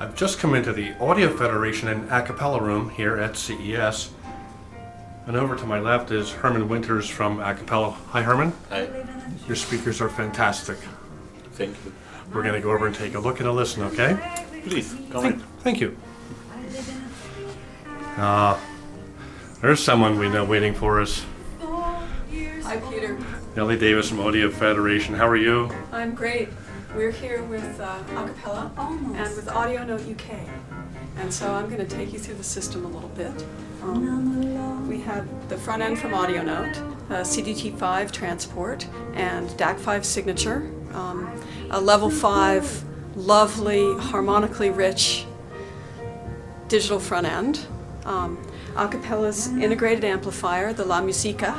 I've just come into the Audio Federation and Acapella room here at CES, and over to my left is Herman Winters from Acapella. Hi, Herman. Hi. Your speakers are fantastic. Thank you. We're going to go over and take a look and a listen, okay? Please, come in. Thank you. There's someone we know waiting for us. Hi, Peter. Nelly Davis from Audio Federation. How are you? I'm great. We're here with Acapella and with Audio Note UK, and so I'm going to take you through the system a little bit. We have the front end from Audio Note, CDT5 transport, and DAC5 signature, a level 5 lovely harmonically rich digital front end, Acapella's integrated amplifier, the La Musica.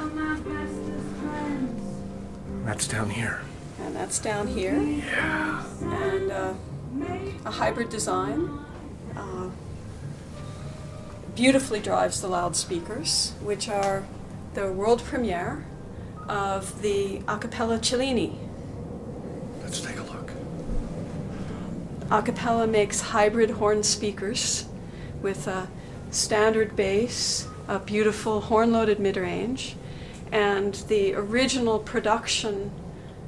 That's down here. And that's down here. Yeah. And a hybrid design. Beautifully drives the loudspeakers, which are the world premiere of the Acapella Cellini. Let's take a look. Acapella makes hybrid horn speakers with a standard bass, a beautiful horn-loaded mid-range, and the original production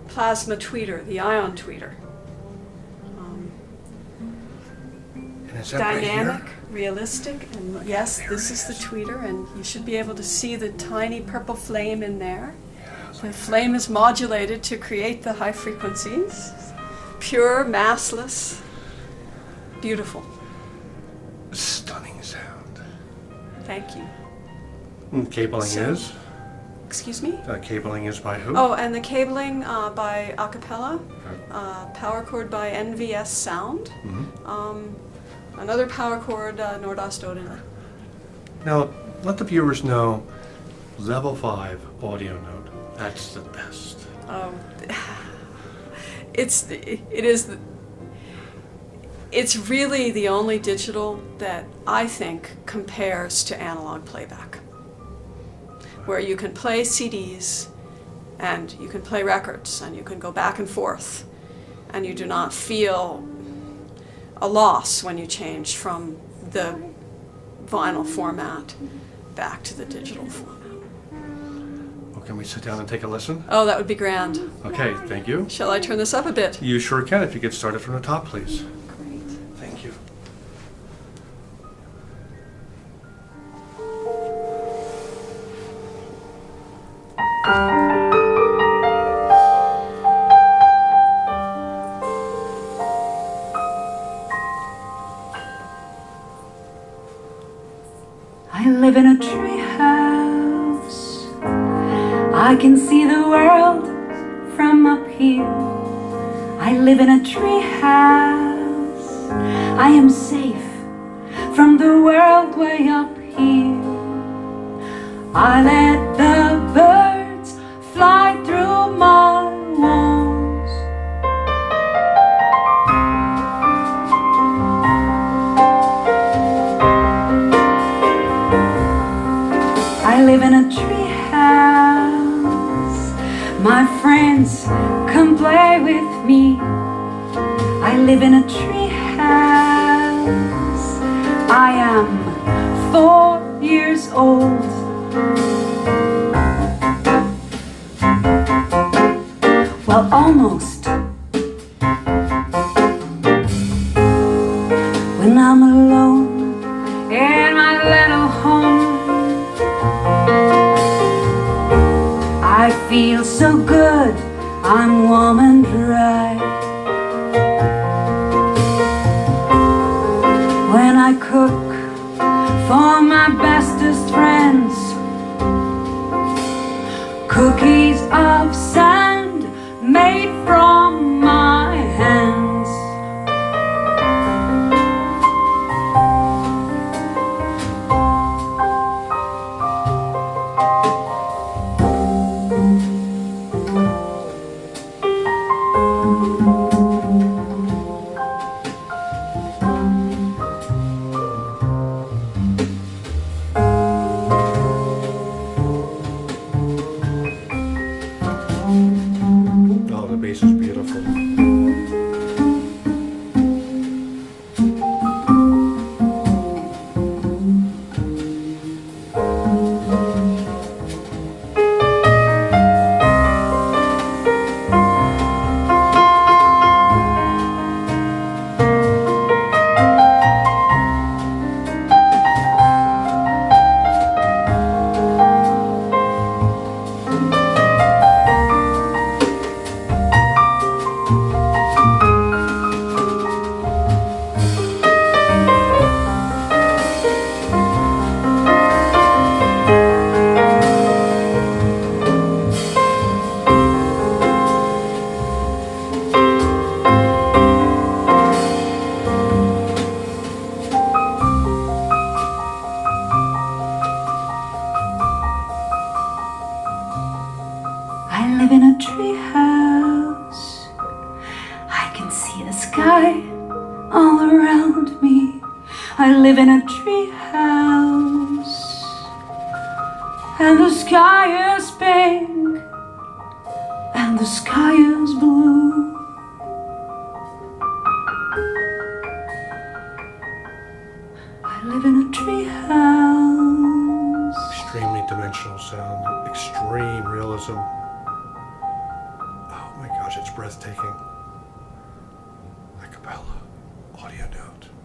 plasma tweeter, the ion tweeter. Dynamic, right, realistic, and yes, there this is the tweeter, and you should be able to see the tiny purple flame in there. Yeah, the flame is modulated to create the high frequencies. Pure, massless, beautiful. Stunning sound. Thank you. And cabling is? Excuse me? Cabling is by who? Oh, and the cabling by Acapella, power cord by NVS Sound, another power cord, Nordost Odin. Now, let the viewers know, level 5 Audio Note, that's the best. It's really the only digital that I think compares to analog playback, where you can play CDs and you can play records and you can go back and forth, and you do not feel a loss when you change from the vinyl format back to the digital format. Well, can we sit down and take a listen? Oh, that would be grand. Okay, thank you. Shall I turn this up a bit? You sure can, if you get started from the top, please. Great. Thank you. I live in a treehouse. I can see the world from up here. I live in a treehouse. I am safe from the world way up here. I let the birds fly through my walls. I live in a treehouse. My friends come play with me. I live in a treehouse. I am 4 years old. Well, almost. When I'm alone in my little home, I feel so good, I'm warm and dry. When I cook for my bestest friends, cookies of sand made from my hands. all around me. I live in a treehouse, and the sky is pink, and the sky is blue. I live in a treehouse. Extremely dimensional sound, extreme realism. Oh my gosh, it's breathtaking. Acapella, Audio Note.